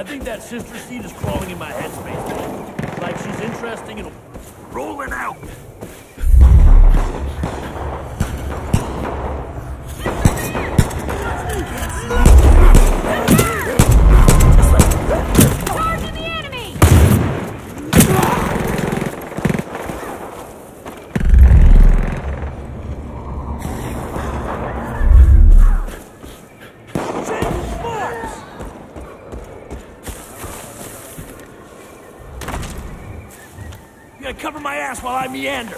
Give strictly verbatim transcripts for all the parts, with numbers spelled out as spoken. I think that sister seed is crawling in my headspace. Like she's interesting and rolling out. Cover my ass while I meander.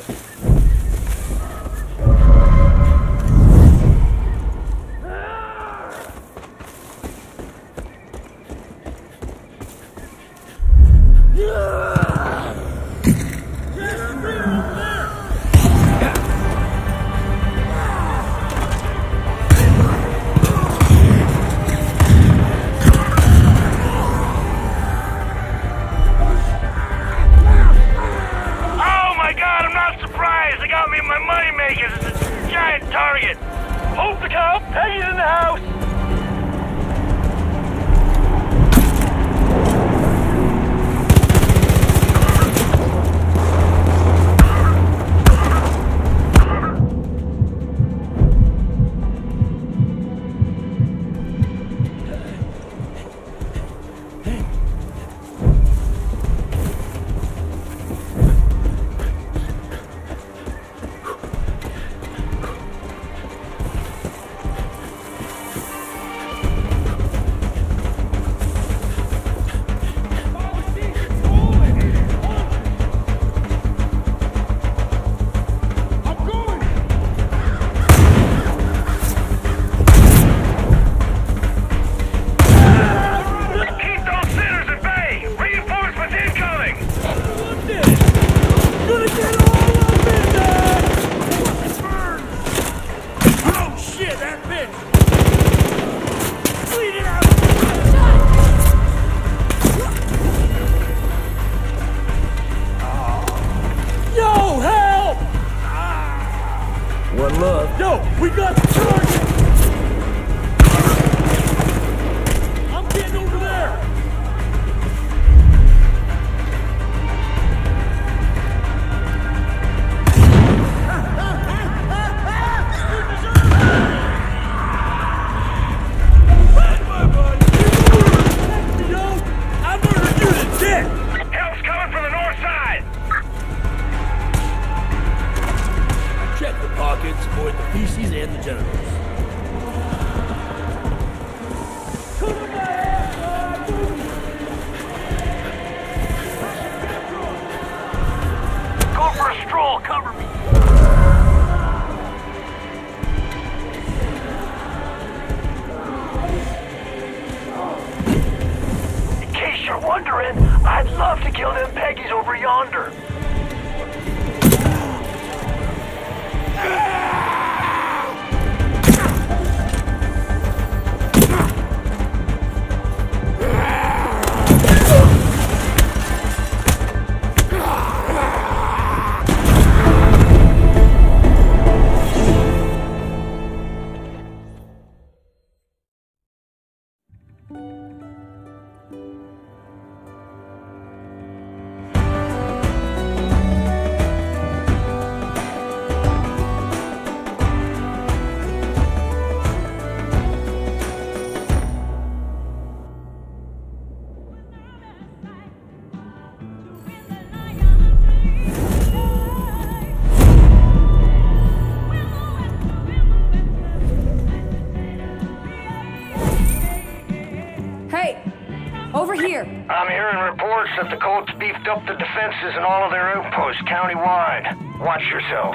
That the Colts beefed up the defenses in all of their outposts countywide. Watch yourself.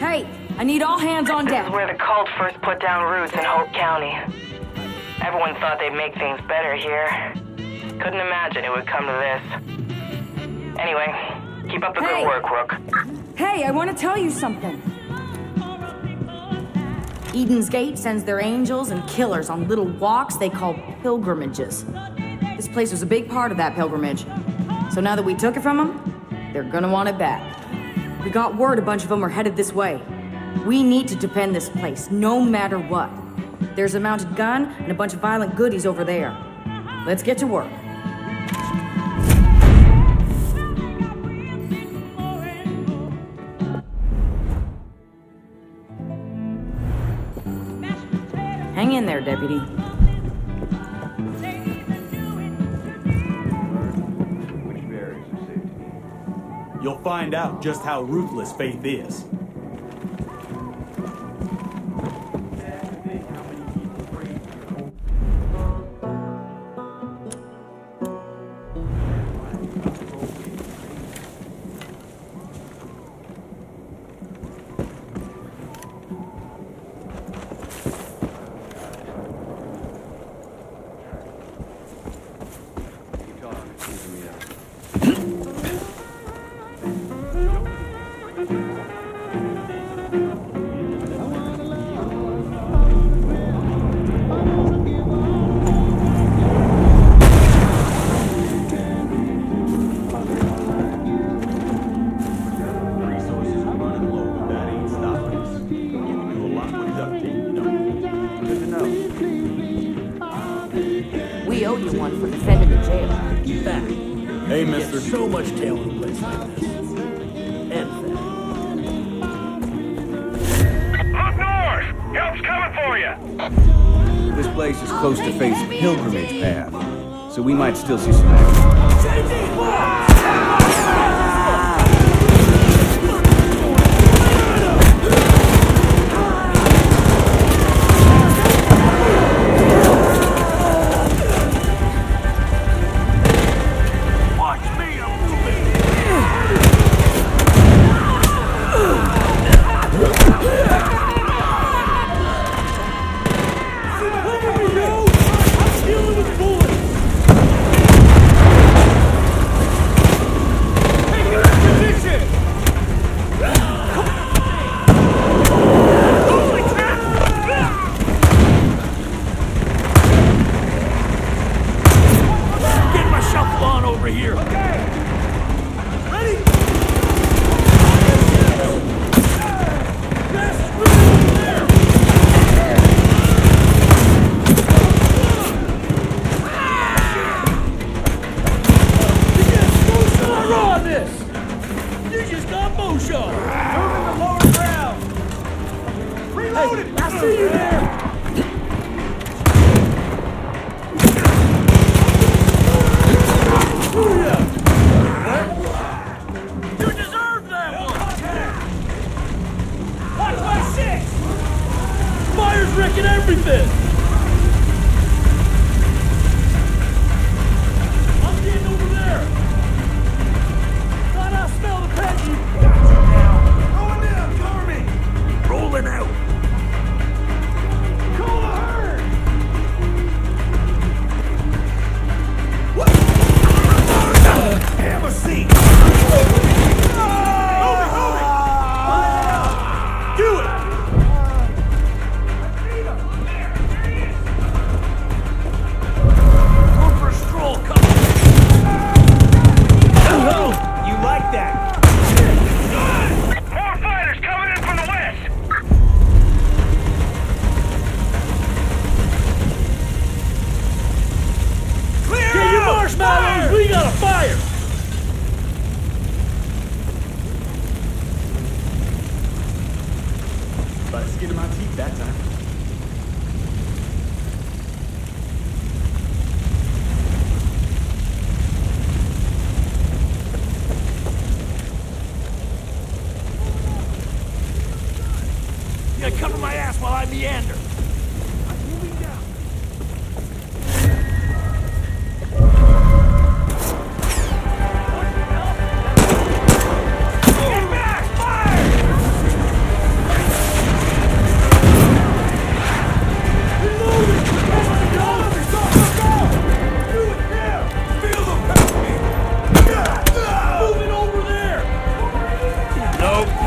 Hey, I need all hands on deck. This is where the Colts first put down roots in Hope County. Everyone thought they'd make things better here. Couldn't imagine it would come to this. Anyway, keep up the hey. good work, Rook. Hey, I want to tell you something. Eden's Gate sends their angels and killers on little walks they call pilgrimages. This place was a big part of that pilgrimage. So now that we took it from them, they're gonna want it back. We got word a bunch of them are headed this way. We need to defend this place, no matter what. There's a mounted gun and a bunch of violent goodies over there. Let's get to work. Hang in there, Deputy. You'll find out just how ruthless Faith is. We might still see some action.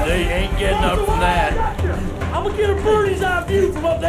They ain't getting up from that. I'm gonna get a birdie's eye view from up there.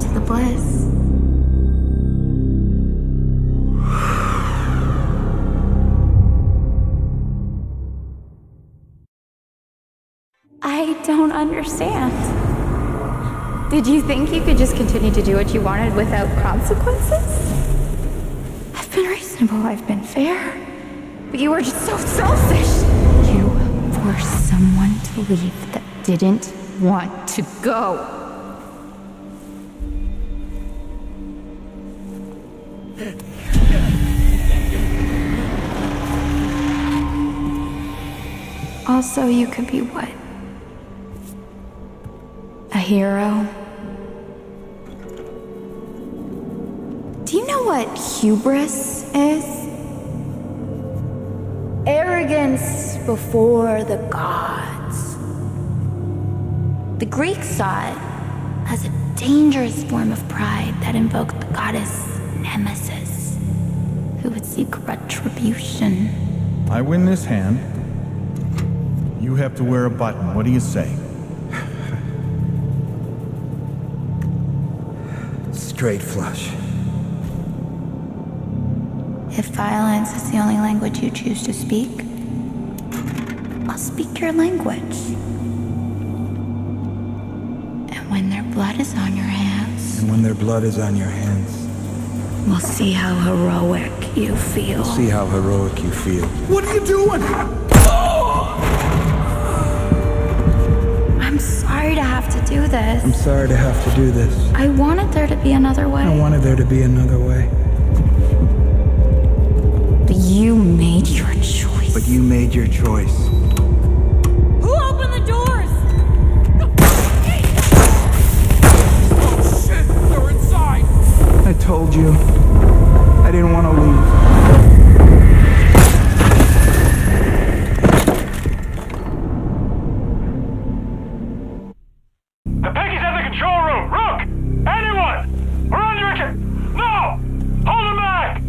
to the bliss. I don't understand. Did you think you could just continue to do what you wanted without consequences? I've been reasonable, I've been fair, but you were just so selfish! You forced someone to leave that didn't want to go. Also, you could be what? A hero? Do you know what hubris is? Arrogance before the gods. The Greeks saw it as a dangerous form of pride that invoked the goddess Nemesis, who would seek retribution. I win this hand. You have to wear a button. What do you say? Straight flush. If violence is the only language you choose to speak, I'll speak your language. And when their blood is on your hands... And when their blood is on your hands... We'll see how heroic you feel. We'll see how heroic you feel. What are you doing? I'm sorry to have to do this. I'm sorry to have to do this. I wanted there to be another way. I wanted there to be another way. You made your choice. But you made your choice. Who opened the doors? Oh shit, they're inside! I told you. I didn't want to leave. The piggy's at the control room! Rook! Anyone! We're under attack! No! Hold him back!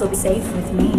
Will be safe with me.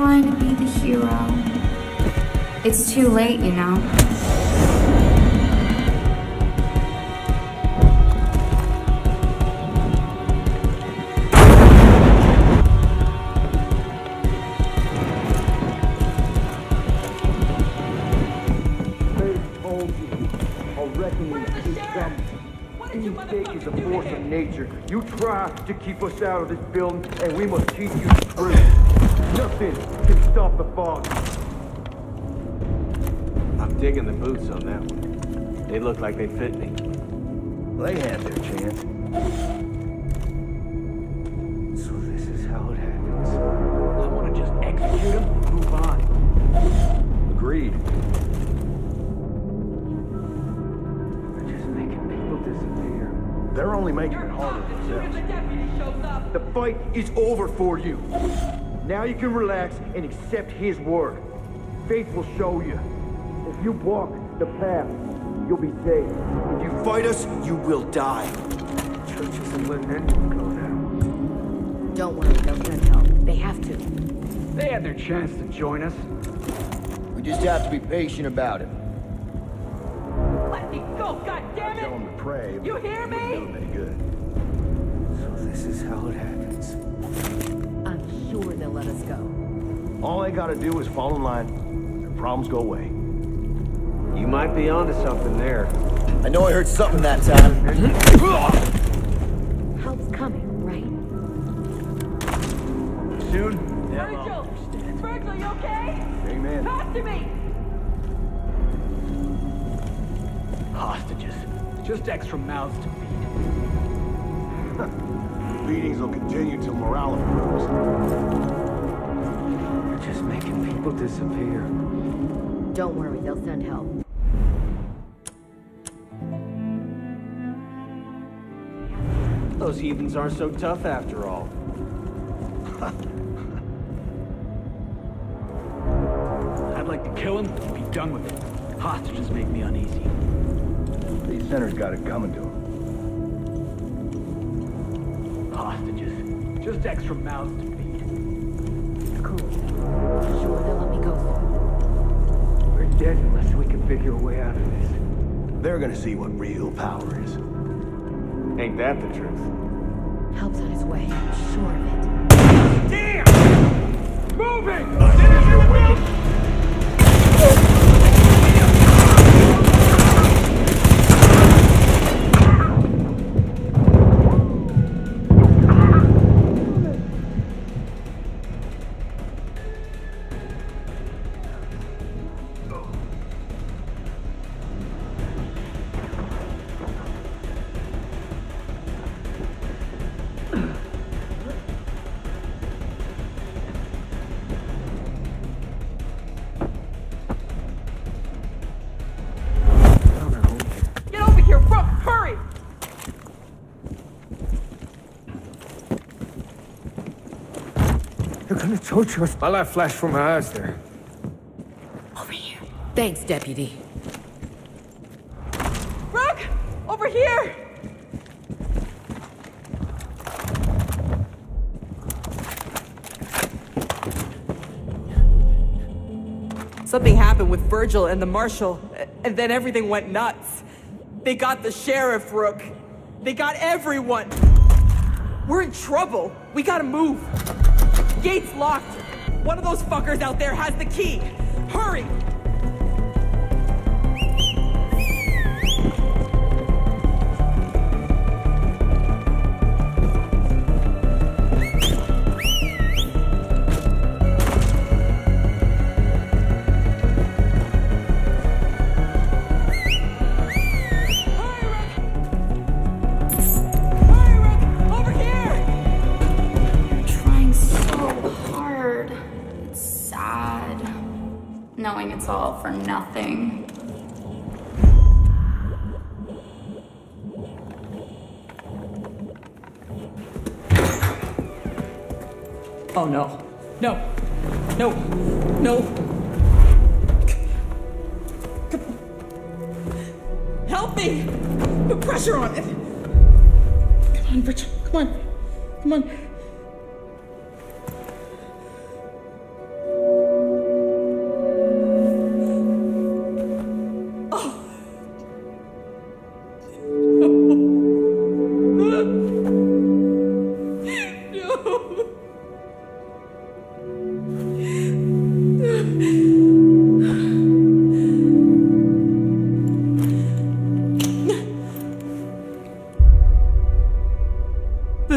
trying to be the hero. It's too late, you know. You try to keep us out of this building, and we must keep you through. Nothing can stop the fog. I'm digging the boots on that one. They look like they fit me. They had their chance. So this is how it happens. I want to just execute them and move on. Agreed. They're just making people disappear. They're only making it harder for themselves. The fight is over for you. Now you can relax and accept his word. Faith will show you. If you walk the path, you'll be safe. If you fight us, you will die. Churches in Linden go down. Don't worry, they're gonna help. They have to. They had their chance to join us. We just have to be patient about it. Let me go, goddammit! Tell them to pray. You hear me? Doing good. So this is how it happens. I'm sure they'll let us go. All they gotta do is fall in line. Their problems go away. You might be onto something there. I know I heard something that time. Help's coming, right? Soon? Virgil! Virgil, you okay? Amen. Talk to me! Hostages. Just extra mouths to feed. Beatings will continue till morale improves. They're just making people disappear. Don't worry, they'll send help. Those heathens aren't so tough after all. I'd like to kill him and be done with it. Hostages make me uneasy. These centers got it coming to them. Hostages. Just extra mouths to feed. It's cool. Sure they'll let me go soon. We're dead unless we can figure a way out of this. They're gonna see what real power is. Ain't that the truth? Help's on his way. I'm sure of it. Damn! Moving! Centers in the building! My light flashed from my eyes there. Over here. Thanks, Deputy. Brooke! Over here! Something happened with Virgil and the Marshal, and then everything went nuts. They got the Sheriff, Brooke. They got everyone. We're in trouble. We gotta move. Gate's locked. One of those fuckers out there has the key. Hurry! Knowing it's all for nothing. Oh no. No. No. No. Help me! Put pressure on it! Come on, Virgil. Come on. Come on.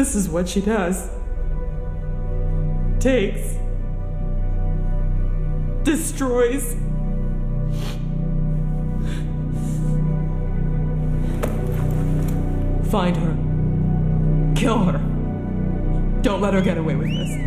This is what she does. Takes. Destroys. Find her. Kill her. Don't let her get away with this.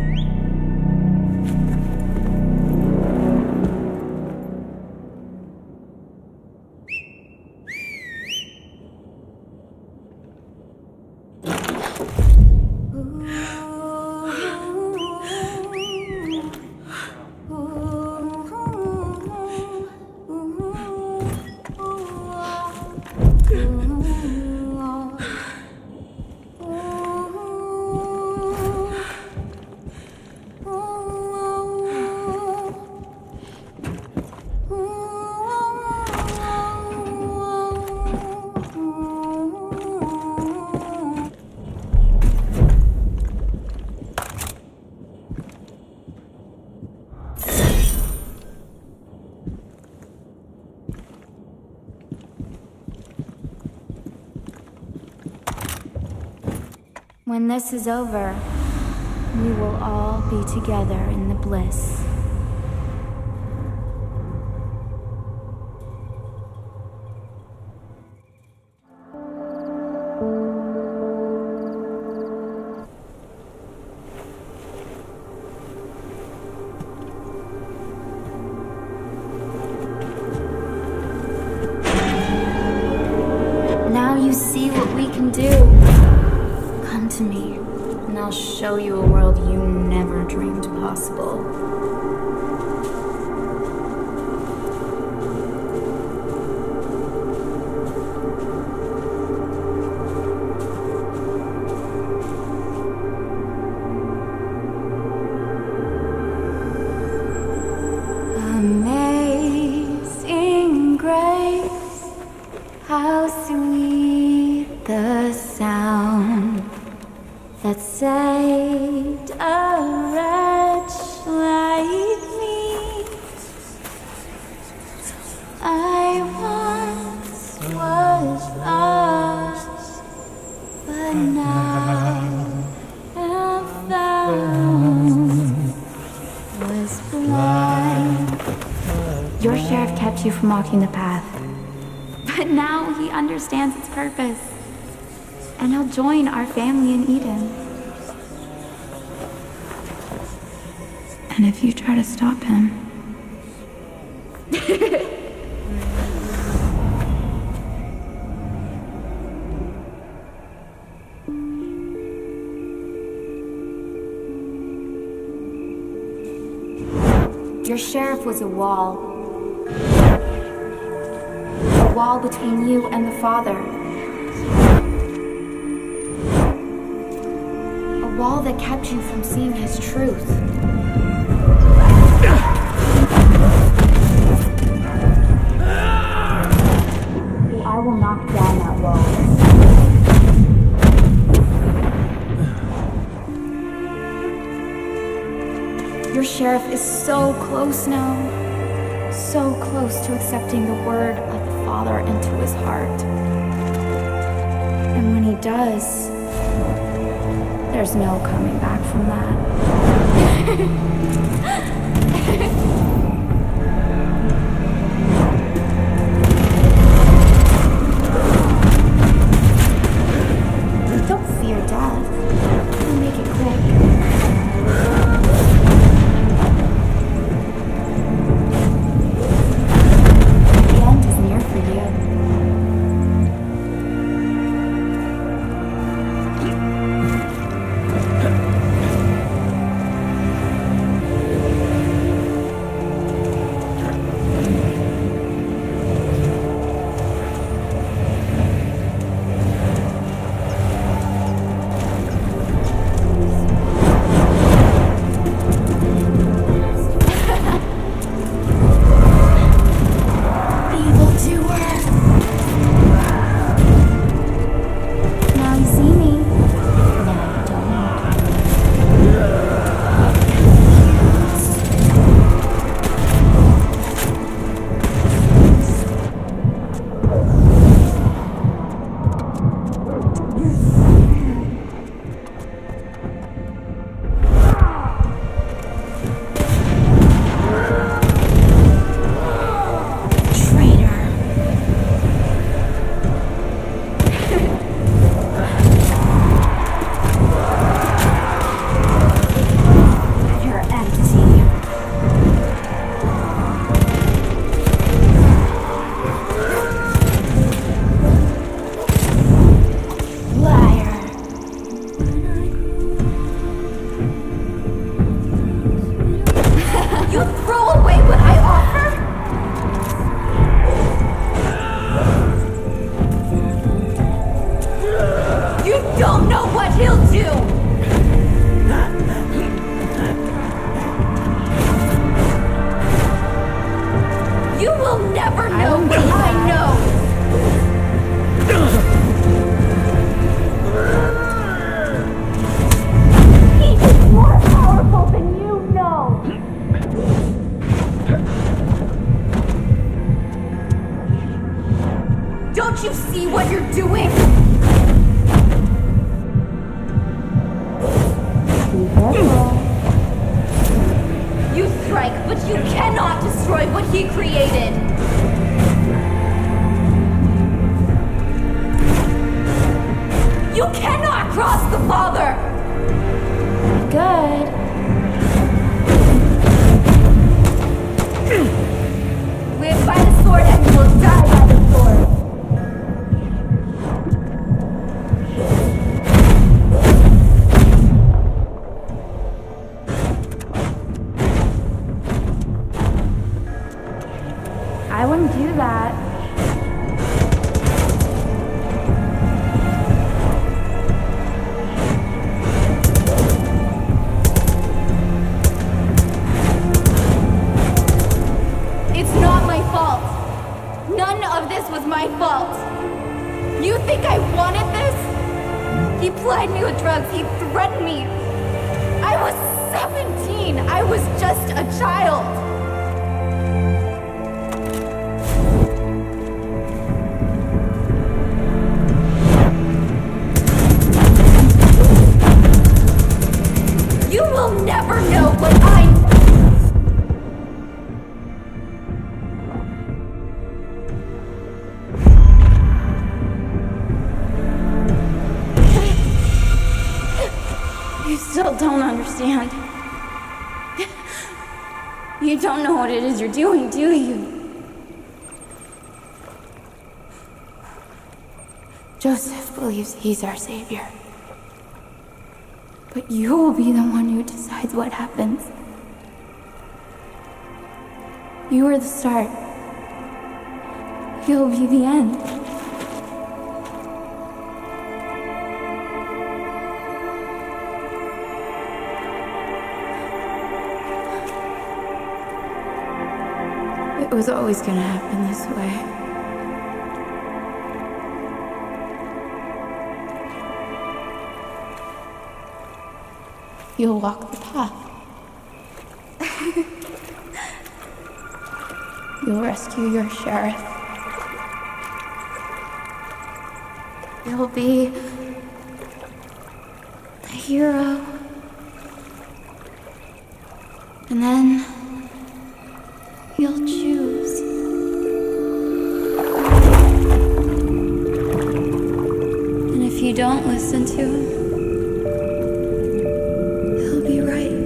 When this is over, we will all be together in the bliss. Now you see what we can do. To me, and I'll show you a world you never dreamed possible. Amazing grace, how sweet the sound that saved a wretch like me. I once was lost, but now am found. Was blind. Your sheriff kept you from walking the path, but now he understands its purpose. And he'll join our family in Eden. And if you try to stop him... Your sheriff was a wall. A wall between you and the Father. The wall that kept you from seeing his truth. So I will knock down that wall. Your sheriff is so close now. So close to accepting the word of the Father into his heart. And when he does, there's no coming back from that. Don't fear death. We'll make it quick. The end is near for you. You cannot cross the Father! Good. Live by the sword and you will die by the sword. I wouldn't do that. You don't know what it is you're doing, do you? Joseph believes he's our savior. But you will be the one who decides what happens. You are the start. You'll be the end. It was always gonna happen this way. You'll walk the path. You'll rescue your sheriff. You'll be the hero. And then you'll choose. And if you don't listen to him, he'll be right.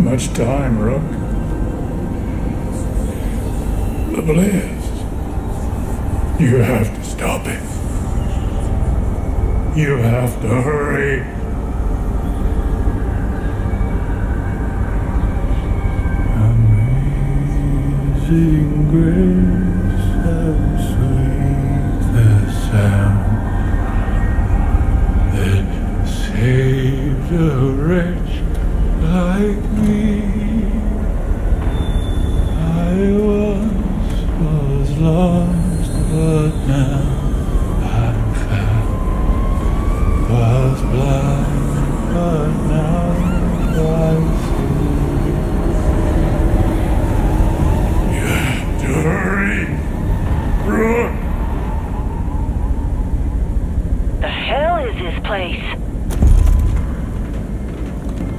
Much time, Rook. The bliss. You have to stop it. You have to hurry. Amazing grace, how sweet the sound that saved a wretch like me. I once was lost, but now I'm found. place.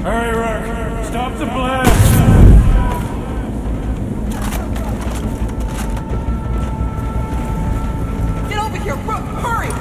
Hurry, Rock. Stop the blast! Get over here, Rook! Hurry!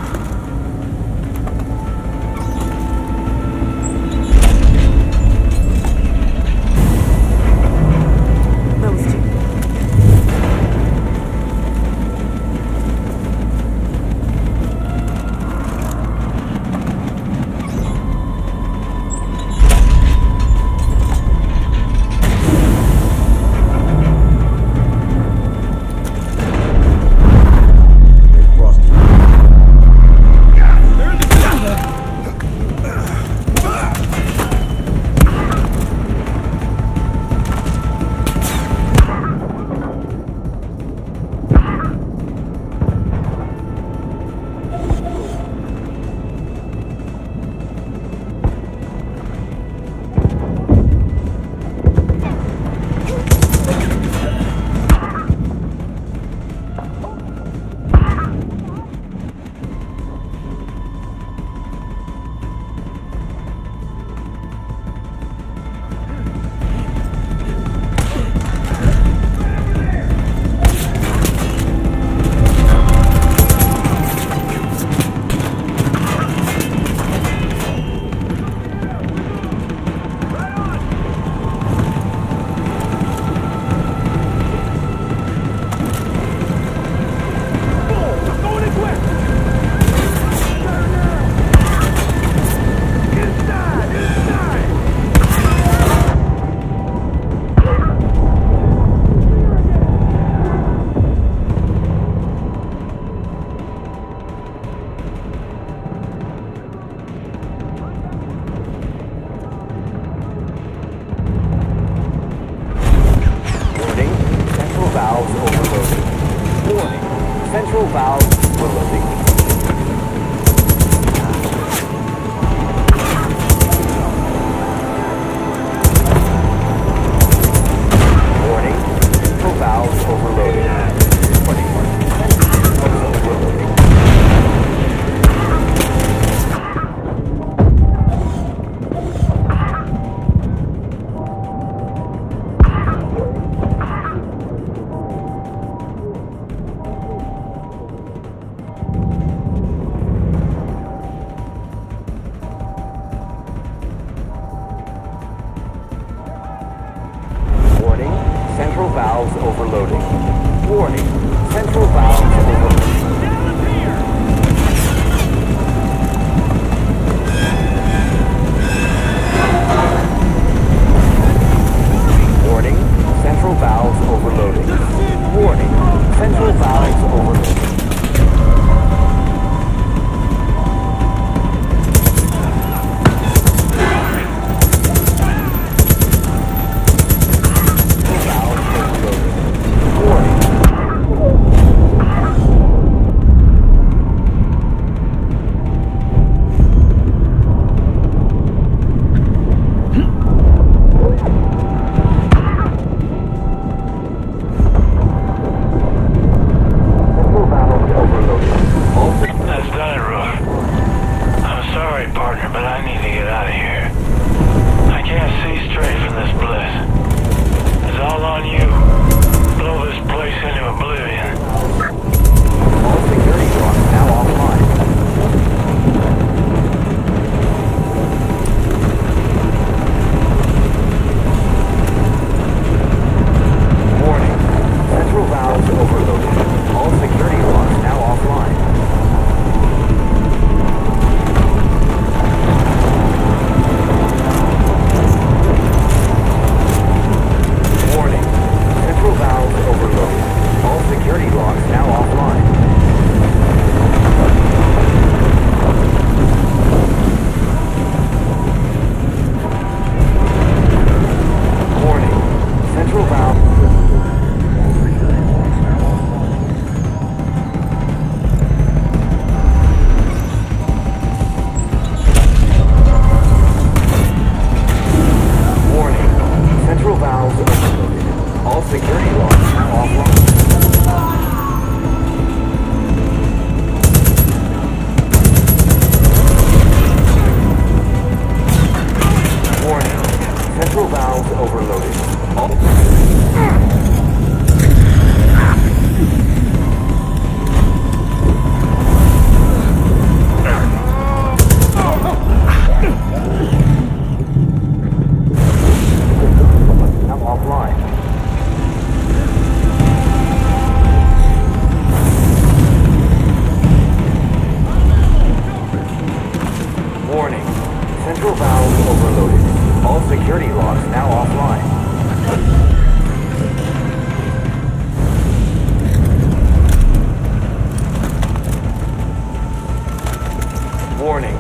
Warning.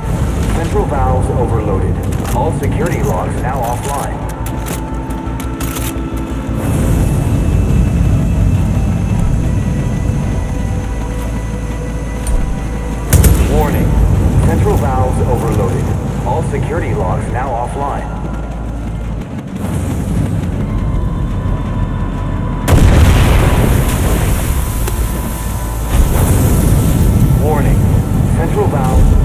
Central valves overloaded. All security logs now offline. Warning. Central valves overloaded. All security logs now offline. Warning. Central valves...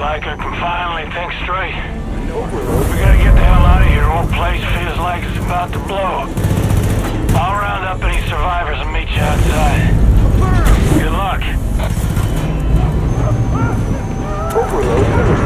I can finally think straight. We gotta get the hell out of here. Whole place feels like it's about to blow up. I'll round up any survivors and meet you outside. Good luck. Overload.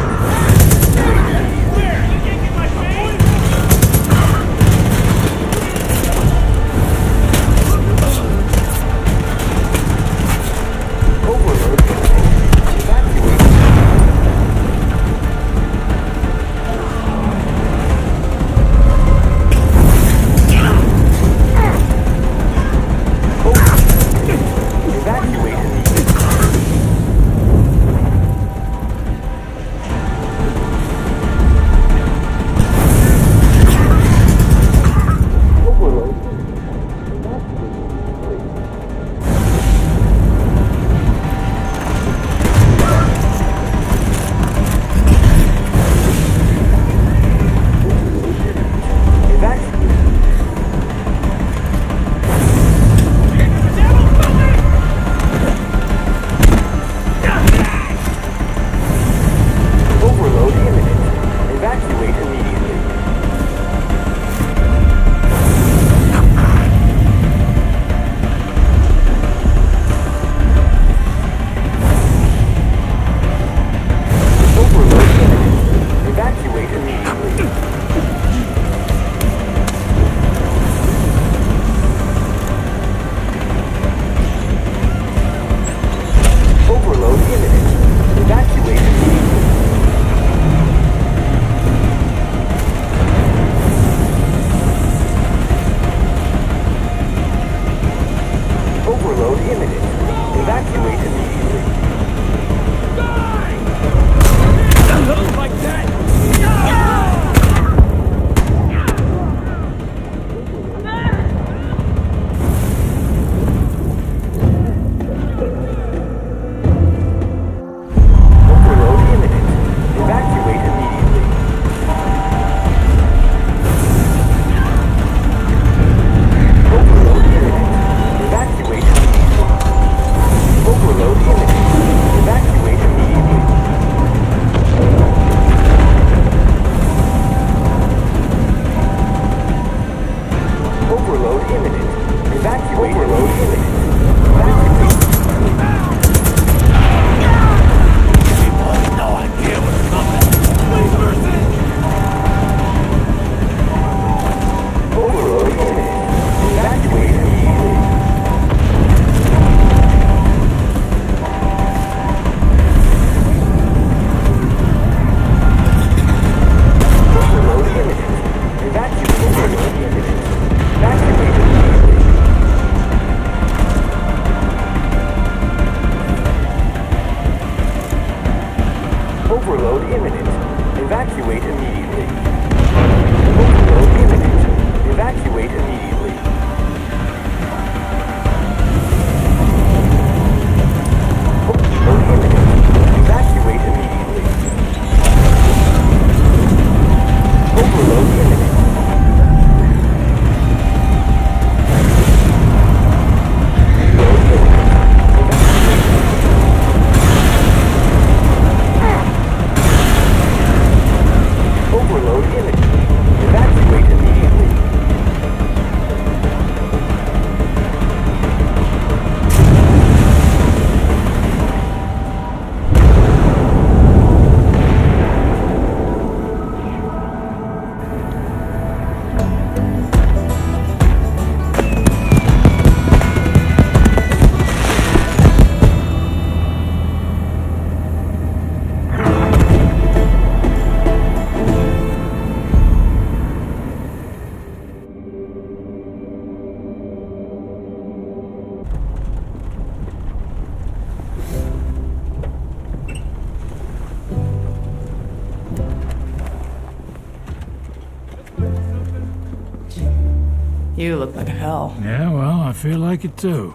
You look like hell. Yeah, well, I feel like it too.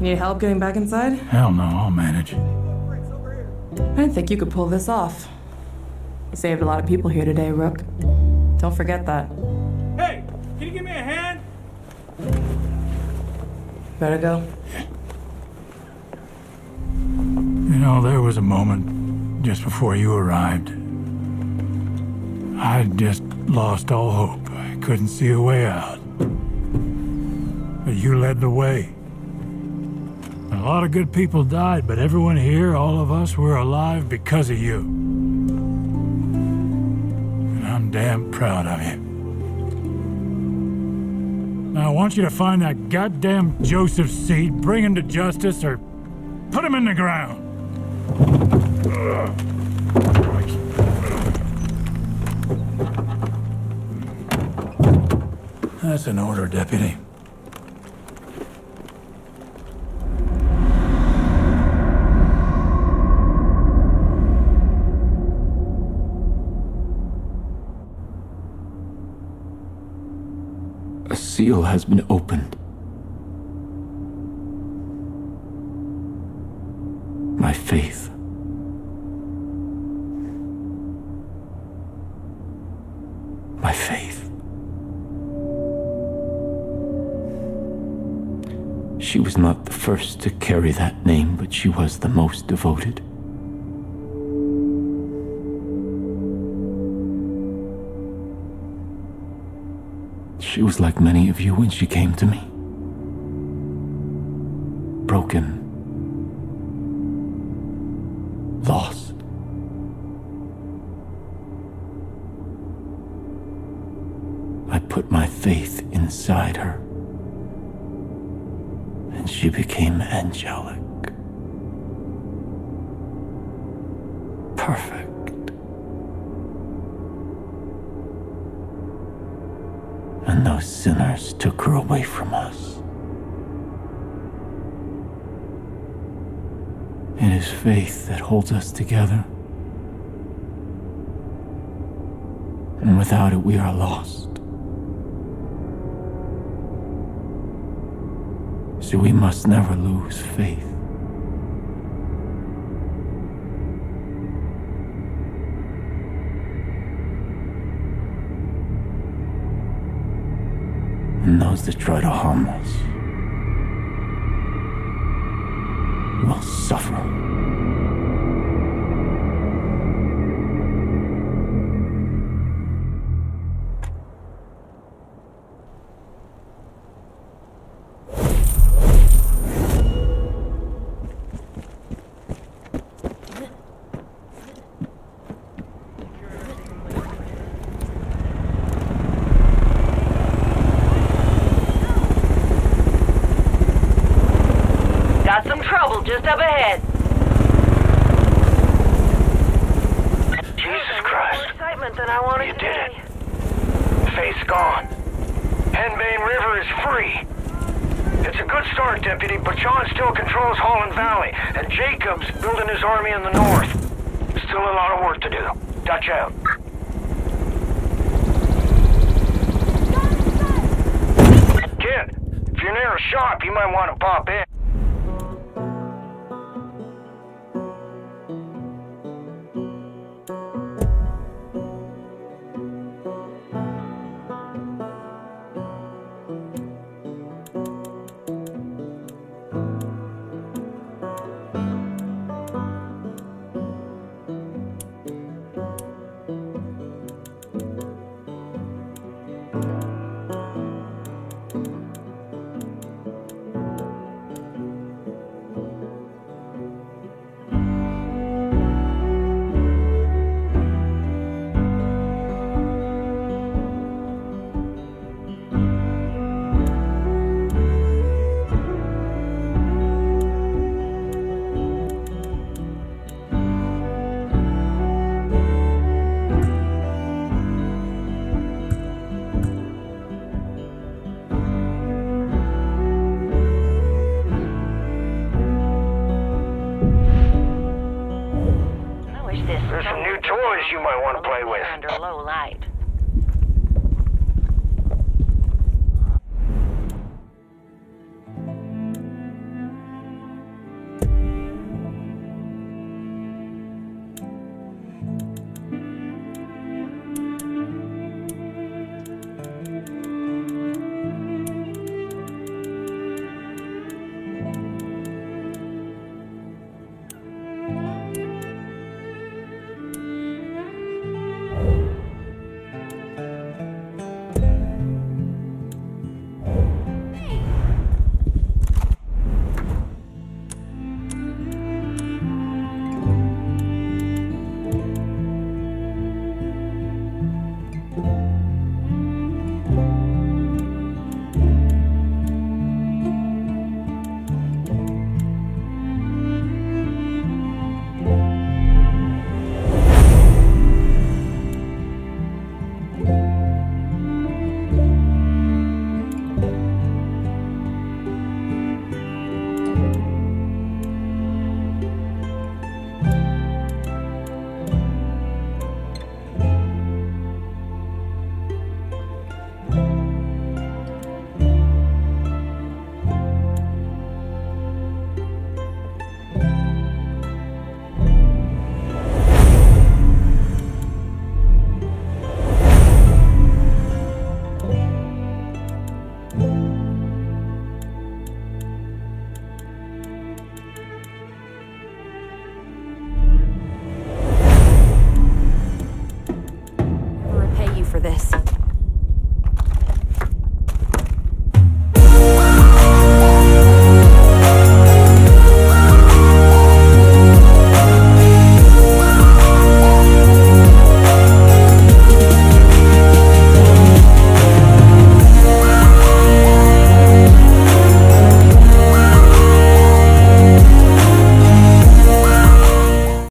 Need help getting back inside? Hell no, I'll manage. I didn't think you could pull this off. You saved a lot of people here today, Rook. Don't forget that. Hey, can you give me a hand? Better go. You know, there was a moment just before you arrived. I just lost all hope. I couldn't see a way out. But you led the way. A lot of good people died, but everyone here, all of us, were alive because of you. And I'm damn proud of you. Now I want you to find that goddamn Joseph Seed, bring him to justice, or put him in the ground. Ugh. That's an order, Deputy. A seal has been opened. My faith. My faith. She was not the first to carry that name, but she was the most devoted. She was like many of you when she came to me. Broken. Lost. I put my faith inside her, and she became angelic. Perfect. And those sinners took her away from us. It is faith that holds us together. And without it, we are lost. So we must never lose faith. And those that try to harm us will suffer. Just up ahead. Jesus Christ. More excitement than I wanted you to did be. It. Faith's gone. Henbane River is free. It's a good start, Deputy, but John still controls Holland Valley, and Jacob's building his army in the north. Still a lot of work to do. Dutch out. Kid, if you're near a shop, you might want to pop in. You might want to play with. Under low light. For this.